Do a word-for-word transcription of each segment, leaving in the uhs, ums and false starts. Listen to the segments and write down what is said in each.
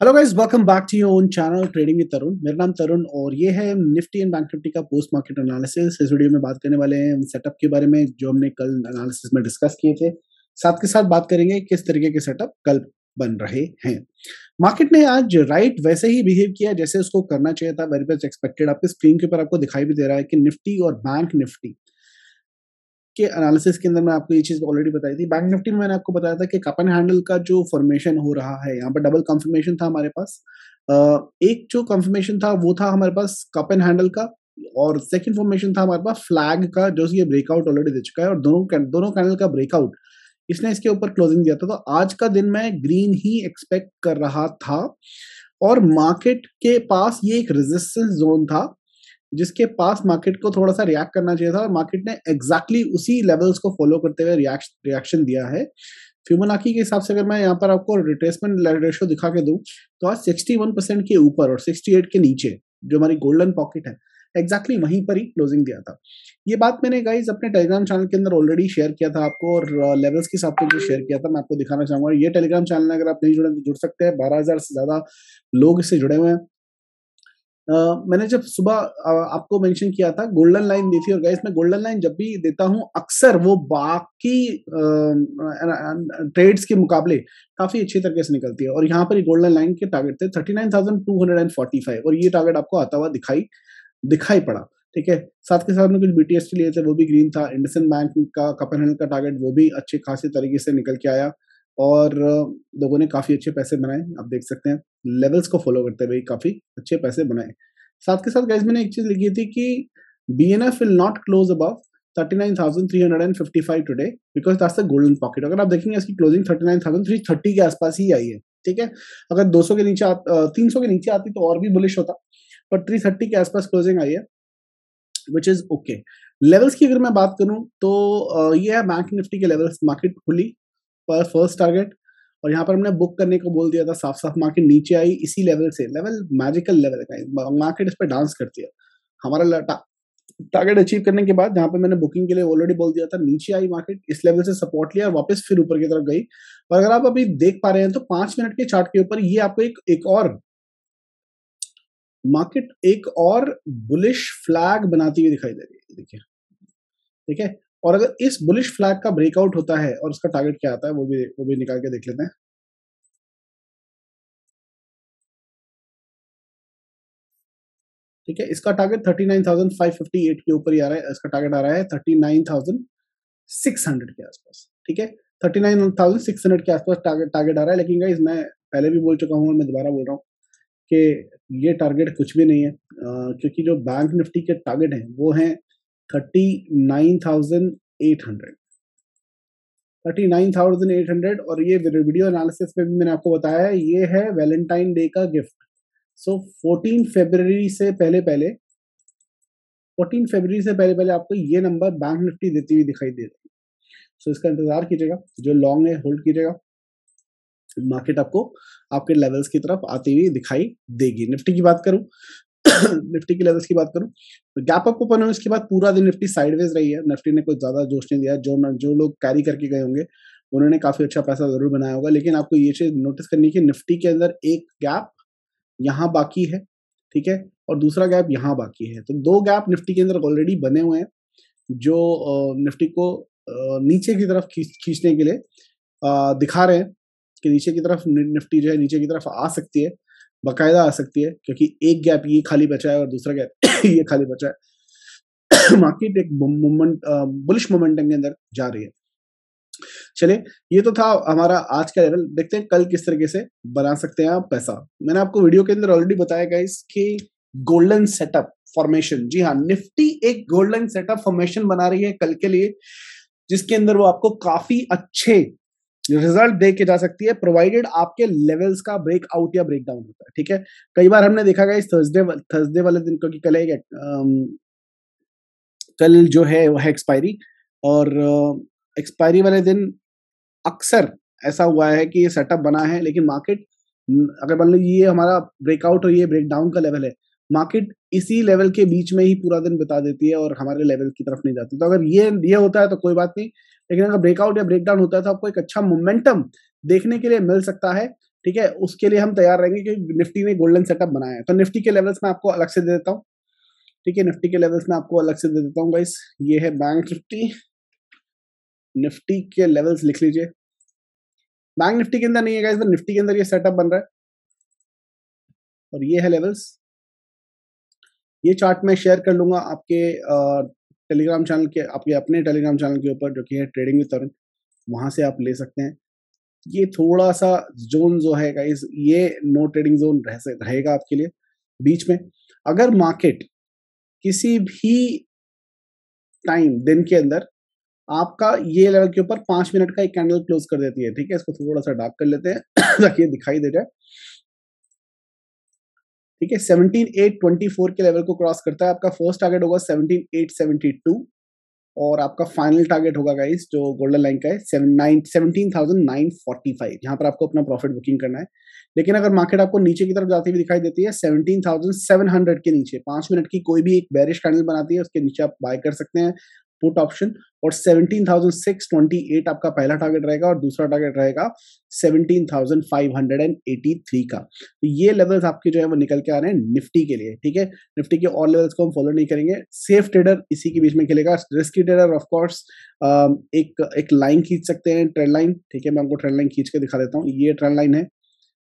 Hello guys, welcome back to your own channel Trading with तरुण। मेरा नाम तरुण और ये है निफ्टी एंड बैंक निफ्टी का पोस्ट मार्केट एनालिसिस। इस वीडियो में बात करने वाले हैं सेटअप के बारे में जो हमने कल एनालिसिस में डिस्कस किए थे। साथ के साथ बात करेंगे किस तरीके के सेटअप कल बन रहे हैं। मार्केट ने आज राइट वैसे ही बिहेव किया जैसे उसको करना चाहिए था, वेरी मच एक्सपेक्टेड। आपके स्क्रीन के ऊपर आपको दिखाई भी दे रहा है कि निफ्टी और बैंक निफ्टी के एनालिसिस के अंदर मैं आपको ये चीज ऑलरेडी बताई थी। बैंक निफ्टी में मैंने आपको बताया था कि कप एंड हैंडल का जो फॉर्मेशन हो रहा है, यहाँ पर डबल कंफर्मेशन था हमारे पास। एक जो कंफर्मेशन था वो था हमारे पास कप एंड हैंडल का, और सेकंड फॉर्मेशन था हमारे पास फ्लैग का जो ये ब्रेकआउट ऑलरेडी दे चुका है, और दोनों दोनों कैंडल का ब्रेकआउट इसने इसके ऊपर क्लोजिंग दिया था। तो आज का दिन मैं ग्रीन ही एक्सपेक्ट कर रहा था, और मार्केट के पास ये एक रेजिस्टेंस जोन था जिसके पास मार्केट को थोड़ा सा रिएक्ट करना चाहिए था, और मार्केट ने एग्जैक्टली exactly उसी लेवल्स को फॉलो करते हुए रिएक्शन दिया है। फिबोनाची के हिसाब से अगर मैं यहाँ पर आपको रिट्रेसमेंट रेशो दिखा के दूं तो आज इकसठ परसेंट के ऊपर और अड़सठ के नीचे जो हमारी गोल्डन पॉकेट है एग्जैक्टली exactly वहीं पर ही क्लोजिंग दिया था। ये बात मैंने गाइज अपने टेलीग्राम चैनल के अंदर ऑलरेडी शेयर किया था आपको, और लेवल्स के हिसाब से जो शेयर किया था मैं आपको दिखाना चाहूंगा। ये टेलीग्राम चैनल अगर आप नहीं जुड़े तो जुड़ सकते हैं, बारह हजार से ज्यादा लोग इससे जुड़े हुए हैं। Uh, मैंने जब सुबह uh, आपको मेंशन किया था गोल्डन लाइन दी थी, और गाइस मैं गोल्डन लाइन जब भी देता हूं अक्सर वो बाकी ट्रेड्स uh, के मुकाबले काफी अच्छी तरीके से निकलती है। और यहाँ पर ये गोल्डन लाइन के टारगेट थे thirty nine thousand two hundred and forty five, और ये टारगेट आपको आता हुआ दिखाई दिखाई पड़ा, ठीक है। साथ के साथ में कुछ बीटीएस लिए थे वो भी ग्रीन था। इंडसन बैंक का कपन का टारगेट वो भी अच्छे खासी तरीके से निकल के आया, और लोगों ने काफी अच्छे पैसे बनाए। आप देख सकते हैं लेवल्स को फॉलो करते हुए काफी अच्छे पैसे बनाए। साथ के साथ गाइस मैंने एक चीज लिखी थी कि B N F will not close above thirty nine thousand three hundred fifty five today because that's the golden pocket. अगर आप देखेंगे इसकी closing thirty nine thousand three thirty के आसपास ही आई है, ठीक है। अगर दो सौ के नीचे तीन सौ के नीचे आती तो और भी बुलिश होता, पर थ्री थर्टी के आसपास क्लोजिंग आई है, विच इज ओके। लेवल्स की अगर मैं बात करूं तो ये है बैंक निफ्टी के लेवल्स। मार्केट खुली पर फर्स्ट टारगेट, और यहाँ पर हमने बुक करने को बोल दिया था साफ साफ। मार्केट नीचे आई इसी लेवल से, लेवल मैजिकल लेवल का, मार्केट इस पर डांस करती है। हमारा टारगेट अचीव करने के बाद यहाँ पे मैंने बुकिंग के लिए ऑलरेडी बोल दिया था, नीचे आई मार्केट, इस लेवल से सपोर्ट लिया और वापस फिर ऊपर की तरफ गई। और अगर आप अभी देख पा रहे हैं तो पांच मिनट के चार्ट के ऊपर ये आपको एक, एक और मार्केट एक और बुलिश फ्लैग बनाती हुई दिखाई दे रही है, देखिए, ठीक है। और अगर इस बुलिश फ्लैग का ब्रेकआउट होता है और उसका टारगेट क्या आता है वो भी वो भी निकाल के देख लेते हैं। ठीक है, इसका target thirty nine thousand five fifty eight के ऊपर ही आ रहा है। इसका टारगेट आ रहा है thirty nine thousand six hundred के आसपास, ठीक है। Thirty nine thousand six hundred के आसपास टारगेट टारगेट आ रहा है, लेकिन गाइस मैं पहले भी बोल चुका हूँ और मैं दोबारा बोल रहा हूँ कि ये टारगेट कुछ भी नहीं है, आ, क्योंकि जो बैंक निफ्टी के टारगेट हैं वो हैं thirty nine thousand eight hundred, thirty nine thousand eight hundred. और ये वीडियो एनालिसिस में भी मैंने आपको बताया है, ये है वैलेंटाइन डे का गिफ्ट। सो फोर्टीन फरवरी से पहले पहले फोर्टीन फरवरी से पहले पहले आपको ये नंबर बैंक निफ्टी देती हुई दिखाई दे रही है। सो इसका इंतजार कीजिएगा, जो लॉन्ग है होल्ड कीजिएगा, मार्केट आपको आपके लेवल्स की तरफ आती हुई दिखाई देगी। निफ्टी की बात करूं निफ्टी के लेवल्स की बात करूं तो गैप अप ओपन हुआ, इसके बाद पूरा दिन निफ्टी साइडवेज रही है। निफ्टी ने कुछ ज्यादा जोश नहीं दिया। जो जो लोग कैरी करके गए होंगे उन्होंने काफी अच्छा पैसा जरूर बनाया होगा, लेकिन आपको ये चीज नोटिस करनी है कि निफ्टी के अंदर एक गैप यहाँ बाकी है, ठीक है, और दूसरा गैप यहाँ बाकी है। तो दो गैप निफ्टी के अंदर ऑलरेडी बने हुए हैं जो निफ्टी को नीचे की तरफ खींचने के लिए दिखा रहे हैं कि नीचे की तरफ निफ्टी जो है नीचे की तरफ आ सकती है, बाकायदा आ सकती है, क्योंकि एक गैप ये खाली बचा है और दूसरा गैप ये खाली बचा है। मार्केट एक मोमेंट बुलिश मोमेंटम के अंदर जा रही है। चलिए, ये तो था हमारा आज का लेवल। देखते हैं कल किस तरीके से बना सकते हैं आप पैसा। मैंने आपको वीडियो के अंदर ऑलरेडी बताया गाइस कि गोल्डन सेटअप फॉर्मेशन, जी हाँ, निफ्टी एक गोल्डन सेटअप फॉर्मेशन बना रही है कल के लिए, जिसके अंदर वो आपको काफी अच्छे रिजल्ट दे के जा सकती है, प्रोवाइडेड आपके लेवल्स का ब्रेकआउट या ब्रेकडाउन होता है, ठीक है। कई बार हमने देखा गया थर्सडे थर्सडे वाले दिन, क्योंकि कल एक कल जो है वह है एक्सपायरी, और एक्सपायरी वाले दिन अक्सर ऐसा हुआ है कि ये सेटअप बना है, लेकिन मार्केट अगर मान लो ये हमारा ब्रेकआउट और ये ब्रेकडाउन का लेवल है, मार्केट इसी लेवल के बीच में ही पूरा दिन बिता देती है और हमारे लेवल की तरफ नहीं जाती। तो अगर ये ये होता है तो कोई बात नहीं, लेकिन अगर ब्रेकआउट या ब्रेकडाउन होता है तो आपको एक अच्छा मोमेंटम देखने के लिए मिल सकता है, ठीक है, उसके लिए हम तैयार रहेंगे क्योंकि निफ्टी ने गोल्डन सेटअप बनाया है। तो निफ्टी के लेवल्स में आपको अलग से दे देता हूँ, ठीक है, निफ्टी के लेवल्स में आपको अलग से दे देता हूँ गाइस। ये है बैंक निफ्टी, निफ्टी के लेवल्स लिख लीजिए। बैंक निफ्टी के अंदर नहीं है गाइस, तो निफ्टी के अंदर ये सेटअप बन रहा है और ये है लेवल्स। ये चार्ट मैं शेयर कर लूंगा आपके टेलीग्राम चैनल के, आपके अपने टेलीग्राम चैनल के ऊपर जो कि है ट्रेडिंग विद तरुण, वहां से आप ले सकते हैं। ये थोड़ा सा जोन जो है गाइस, ये नो ट्रेडिंग जोन रह रहेगा आपके लिए। बीच में अगर मार्केट किसी भी टाइम दिन के अंदर आपका ये लेवल के ऊपर पांच मिनट का एक कैंडल क्लोज कर देती है, ठीक है, इसको थोड़ा सा डार्क कर लेते हैं ताकि ये दिखाई दे जाए, ठीक है। सत्रह हज़ार आठ सौ चौबीस के लेवल को क्रॉस करता है, आपका फर्स्ट टारगेट होगा सत्रह हज़ार आठ सौ बहत्तर और आपका फाइनल टारगेट होगा गाइस जो गोल्डन लाइन का है सत्रह हज़ार नौ सौ पैंतालीस। यहाँ पर आपको अपना प्रॉफिट बुकिंग करना है। लेकिन अगर मार्केट आपको नीचे की तरफ जाती हुई दिखाई देती है सत्रह हज़ार सात सौ के नीचे, पांच मिनट की कोई भी एक बेरिश कैंडल बनाती है, उसके नीचे आप बाय कर सकते हैं पुट ऑप्शन। और सत्रह हज़ार छह सौ अट्ठाईस आपका पहला टारगेट रहेगा और दूसरा टारगेट रहेगा सत्रह हज़ार पाँच सौ तिरासी का। तो ये लेवल्स आपके जो है वो निकल के आ रहे हैं निफ्टी के लिए, ठीक है। निफ्टी के और लेवल्स को हम फॉलो नहीं करेंगे, सेफ ट्रेडर इसी के बीच में खेलेगा। रिस्की ट्रेडर ऑफ कोर्स एक एक लाइन खींच सकते हैं, ट्रेंड लाइन, ठीक है। मैं आपको ट्रेंड लाइन खींच के दिखा देता हूँ। ये ट्रेंड लाइन है,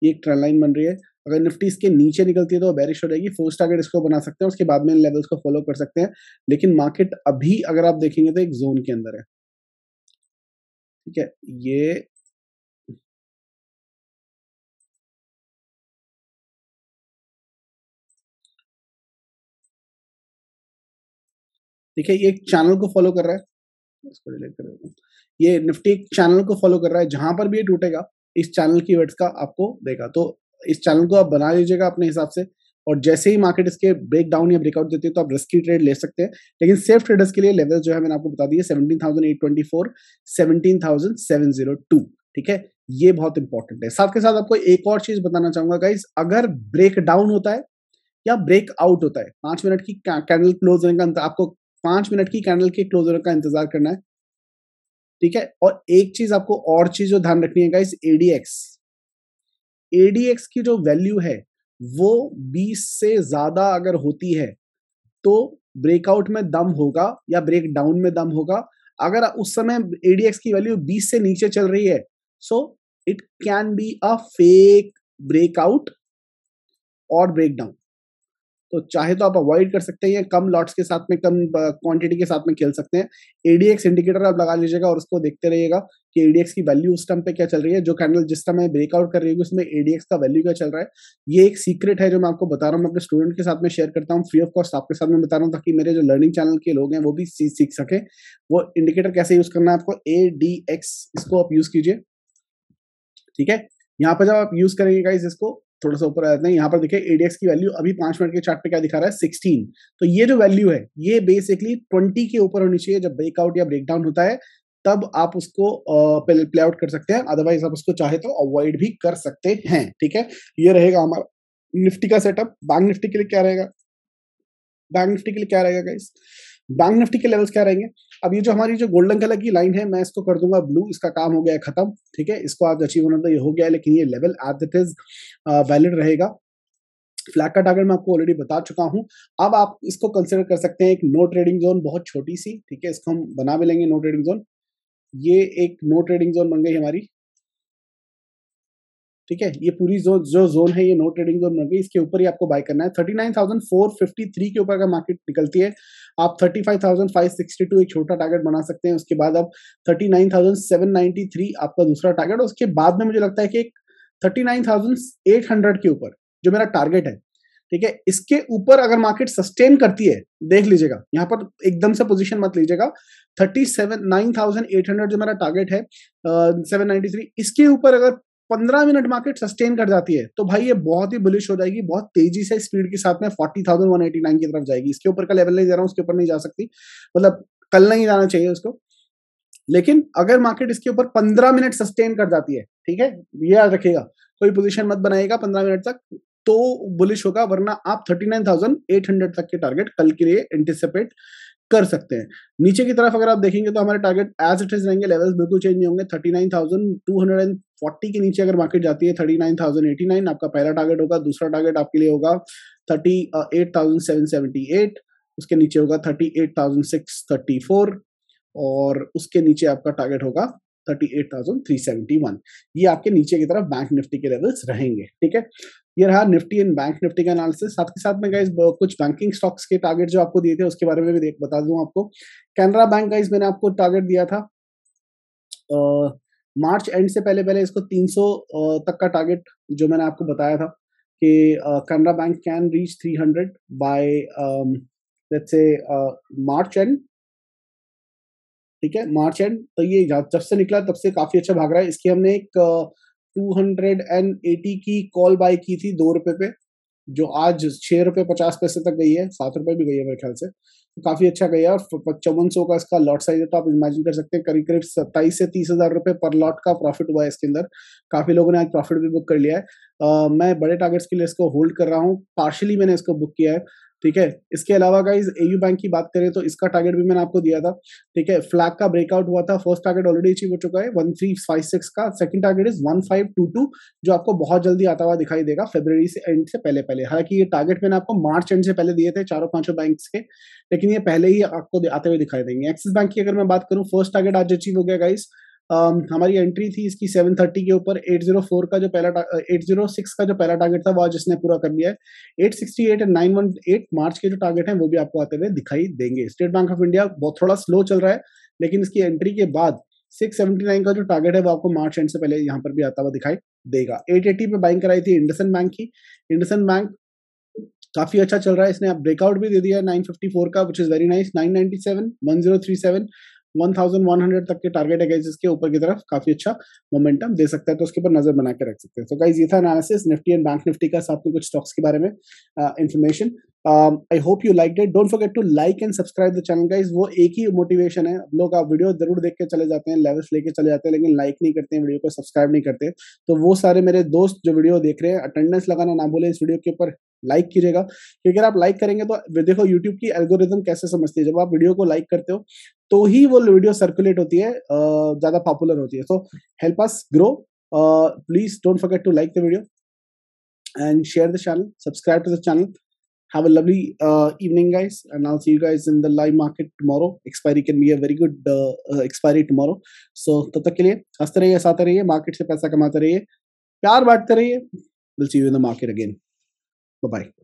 ये एक ट्रेंड लाइन बन रही है। अगर निफ्टी इसके नीचे निकलती है तो बेरिश हो जाएगी, फर्स्ट टारगेट इसको बना सकते हैं, उसके बाद में इन लेवल्स को फॉलो कर सकते हैं। लेकिन मार्केट अभी अगर आप देखेंगे तो एक जोन के अंदर है, ठीक है। ये ठीक है, ये एक चैनल को फॉलो कर रहा है, इसको डिलीट कर देता हूं। ये निफ्टी एक चैनल को फॉलो कर रहा है, जहां पर भी ये टूटेगा इस चैनल की वेट्स का आपको देगा। तो इस चैनल को आप बना लीजिएगा अपने हिसाब से, और जैसे ही मार्केट इसके ब्रेक डाउन या ब्रेकआउट देती है तो आप रिस्की ट्रेड ले सकते हैं। लेकिन सेफ ट्रेडर्स के लिए लेवल जो है मैंने आपको बता दिए सत्रह हज़ार आठ सौ चौबीस, सत्रह हज़ार सात सौ ठीक है, ये बहुत इंपॉर्टेंट है। साथ के साथ आपको एक और चीज बताना चाहूंगा गाइस, अगर ब्रेक डाउन होता है या ब्रेकआउट होता है, पांच मिनट की कैंडल क्लोज होने का, आपको पांच मिनट की कैंडल के क्लोज होने का इंतजार करना है, ठीक है। और एक चीज आपको और चीज जो ध्यान रखनी है गाइस, एडीएक्स एडीएक्स की जो वैल्यू है वो बीस से ज्यादा अगर होती है तो ब्रेकआउट में दम होगा या ब्रेक डाउन में दम होगा। अगर उस समय एडीएक्स की वैल्यू बीस से नीचे चल रही है so it can be a fake breakout और ब्रेकडाउन। तो चाहे तो आप अवॉइड कर सकते हैं या कम लॉट्स के साथ में, कम क्वांटिटी के साथ में खेल सकते हैं। एडीएक्स इंडिकेटर आप लगा लीजिएगा और उसको देखते रहिएगा कि एडीएक्स की वैल्यू उस टाइम पे क्या चल रही है। जो कैंडल जिस समय ब्रेकआउट कर रही है उसमें एडीएक्स का वैल्यू क्या चल रहा है। ये एक सीक्रेट है जो मैं आपको बता रहा हूँ, मैं अपने स्टूडेंट के साथ में शेयर करता हूँ, फ्री ऑफ कॉस्ट आपके साथ में बता रहा हूँ, ताकि मेरे जो लर्निंग चैनल के लोग हैं वो भी चीज सीख सके। वो इंडिकेटर कैसे यूज करना है आपको, एडीएक्स, इसको आप यूज कीजिए, ठीक है। यहाँ पर जब आप यूज करेंगे गाइस, इसको थोड़ा सा ऊपर आ जाते हैं, यहाँ पर देखिए एडीएक्स की वैल्यू अभी पांच मिनट के चार्ट पे क्या दिखा रहा है सोलह। तो ये जो वैल्यू है ये बेसिकली बीस के ऊपर होनी चाहिए। जब ब्रेकआउट या ब्रेकडाउन होता है तब आप उसको प्ले आउट कर सकते हैं, अदरवाइज आप उसको चाहे तो अवॉइड भी कर सकते हैं, ठीक है। ये रहेगा हमारा निफ्टी का सेटअप। बैंक निफ्टी के लिए क्या रहेगा, बैंक निफ्टी के लिए क्या रहेगा गाइस, बैंक निफ्टी के लेवल्स क्या रहेंगे। अब ये जो हमारी जो गोल्डन कलर की लाइन है मैं इसको कर दूंगा ब्लू, इसका काम हो गया है खत्म, ठीक है। इसको आज अचीव होना तो ये हो गया है, लेकिन ये level at that is valid रहेगा। फ्लैग का टारगेट मैं आपको ऑलरेडी बता चुका हूं। अब आप इसको कंसिडर कर सकते हैं एक नो ट्रेडिंग जोन, बहुत छोटी सी, ठीक है, इसको हम बना भी लेंगे नो ट्रेडिंग जोन। ये एक नो ट्रेडिंग जोन बन गई हमारी, ठीक है। ये पूरी जो जो जोन है ये नो ट्रेडिंग जोन बन गई, इसके ऊपर ही आपको बाय करना है। उनतालीस हज़ार चार सौ तिरेपन के ऊपर अगर मार्केट निकलती है आप पैंतीस हज़ार पाँच सौ बासठ एक छोटा टारगेट बना सकते हैं। उसके बाद आप उनतालीस हज़ार सात सौ तिरानवे आपका दूसरा टारगेट, उसके बाद में मुझे लगता है कि उनतालीस हज़ार आठ सौ के ऊपर जो मेरा टारगेट है, ठीक है, इसके ऊपर अगर मार्केट सस्टेन करती है, देख लीजिएगा, यहाँ पर एकदम से पोजीशन मत लीजिएगा, उनतालीस हज़ार आठ सौ जो मेरा टारगेट है सात सौ तिरानवे, इसके ऊपर अगर पंद्रह मिनट मार्केट सस्टेन कर जाती है तो भाई ये बहुत ही बुलिश हो जाएगी, बहुत तेजी से स्पीड के साथ में चालीस हज़ार एक सौ नवासी की तरफ जाएगी। इसके ऊपर का लेवल नहीं दे रहा हूँ, उसके ऊपर नहीं जा सकती, मतलब कल नहीं जाना चाहिए उसको। लेकिन अगर मार्केट इसके ऊपर पंद्रह मिनट सस्टेन कर जाती है, ठीक है, ये याद रखिएगा, कोई पोजिशन मत बनाएगा पंद्रह मिनट तक, तो बुलिश होगा, वरना आप उनतालीस हज़ार आठ सौ तक के टारगेट कल के लिए एंटिसिपेट कर सकते हैं। नीचे की तरफ अगर आप देखेंगे तो हमारे टारगेट एज इट इज रहेंगे, लेवल्स बिल्कुल चेंज नहीं होंगे। Thirty nine thousand two hundred forty के नीचे अगर मार्केट जाती है thirty nine thousand eighty nine आपका पहला टारगेट होगा। दूसरा टारगेट आपके लिए होगा thirty eight thousand seven seventy eight, उसके नीचे होगा thirty eight thousand six thirty four और उसके नीचे आपका टारगेट होगा thirty eight thousand three seventy one. ये आपके नीचे की तरफ बैंक निफ्टी के लेवल्स रहेंगे। ठीक है, ये रहा निफ्टी एंड बैंक निफ्टी का एनालिसिस। साथ के साथ में गाइस कुछ बैंकिंग स्टॉक्स के टारगेट जो आपको दिए थे उसके बारे में भी देख बता दूं आपको। कैनरा बैंक गाइस मैंने आपको टारगेट दिया था मार्च एंड से पहले पहले इसको तीन सौ uh, तक का टारगेट जो मैंने आपको बताया था कि Canara bank can reach three hundred by let's say March and. ठीक है, मार्च एंड, तो ये जब से निकला तब से काफी अच्छा भाग रहा है। इसकी हमने एक टू हंड्रेड एटी की कॉल बाय की थी दो रुपए पे, जो आज छह रुपए पचास पैसे तक गई है, सात रुपए भी गई है मेरे ख्याल से, तो काफी अच्छा गई है। और पचपन सौ का इसका लॉट साइज है, तो आप इमेजिन कर सकते हैं करीब करीब सत्ताईस से तीस हजार रुपए पर लॉट का प्रॉफिट हुआ है इसके अंदर। काफी लोगों ने आज प्रॉफिट भी बुक कर लिया है। आ, मैं बड़े टारगेट्स के लिए इसको होल्ड कर रहा हूँ, पार्शियली मैंने इसको बुक किया है। ठीक है, इसके अलावा गाइस एयू बैंक की बात करें तो इसका टारगेट भी मैंने आपको दिया था। ठीक है, फ्लैग का ब्रेकआउट हुआ था, फर्स्ट टारगेट ऑलरेडी अचीव हो चुका है वन थ्री फाइव सिक्स का। Second target is one five two two जो आपको बहुत जल्दी आता हुआ दिखाई देगा फरवरी से एंड से पहले पहले। हालांकि ये टारगेट मैंने आपको मार्च एंड से पहले दिए थे चारों पांचों बैंक्स के, लेकिन ये पहले ही आपको आते हुए दिखाई देंगे। एक्सिस बैंक की अगर मैं बात करूँ, फर्स्ट टारगेट आज अचीव हो गया गाइस। Uh, हमारी एंट्री थी इसकी सेवन थर्टी के ऊपर, एट जीरो फोर का जो पहला एट जीरो सिक्स का जो पहला टारगेट था वो आज इसने पूरा कर लिया है। Eight sixty eight and nine eighteen March के जो टारगेट हैं वो भी आपको आते हुए दिखाई देंगे। स्टेट बैंक ऑफ इंडिया बहुत थोड़ा स्लो चल रहा है, लेकिन इसकी एंट्री के बाद सिक्स सेवेंटी नाइन का जो टारगेट है वो आपको मार्च एंड से पहले यहाँ पर भी आता हुआ दिखाई देगा। एट एटी पे बाइंग कराई थी इंडसन बैंक की। इंडसन बैंक काफी अच्छा चल रहा है, इसने आप ब्रेकआउट भी दे दिया है नाइन फिफ्टी फोर का, which is very nice. Nine ninety seven, one zero three seven, one thousand one hundred तक के टारगेट है गाइस, इसके ऊपर की तरफ काफी अच्छा मोमेंटम दे सकता है, तो उसके ऊपर नजर बना के रख सकते हैं। तो गाइस ये था analysis Nifty and bank Nifty का, साथ में कुछ स्टॉक्स के बारे में information. I hope you like it. Don't forget to like and subscribe the channel guys. वो एक ही मोटिवेशन है, लोग आप वीडियो जरूर देख के चले जाते हैं, लेवल्स लेके चले जाते हैं, लेकिन लाइक नहीं करते हैं, वीडियो को सब्सक्राइब नहीं करते। तो वो सारे मेरे दोस्त जो वीडियो देख रहे हैं, अटेंडेंस लगाना ना भूलें इस वीडियो के ऊपर, लाइक कीजिएगा। क्योंकि अगर आप लाइक करेंगे तो देखो यूट्यूब की एल्गोरिथम कैसे समझती है, जब आप वीडियो को लाइक करते हो तो ही वो वीडियो सर्कुलेट होती है, ज्यादा पॉपुलर होती है। So help us grow, please don't forget to like the video and share the channel, subscribe to the channel. Have a lovely uh, evening, guys, and I'll see you guys in the live market tomorrow. Expiry can be a very good uh, uh, expiry tomorrow. So, तब तक के लिए हंसते रहिए, साथ रहिए, market से पैसा कमाते रहिए, प्यार बांटते रहिए। We'll see you in the market again. Bye bye.